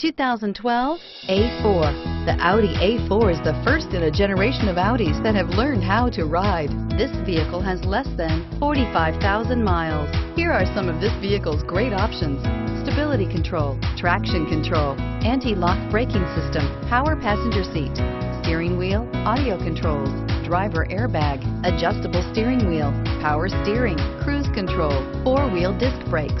2012 A4. The Audi A4 is the first in a generation of Audis that have learned how to ride. This vehicle has less than 45,000 miles. Here are some of this vehicle's great options: stability control, traction control, anti-lock braking system, power passenger seat, steering wheel audio controls, driver airbag, adjustable steering wheel, power steering, cruise control, four-wheel disc brakes.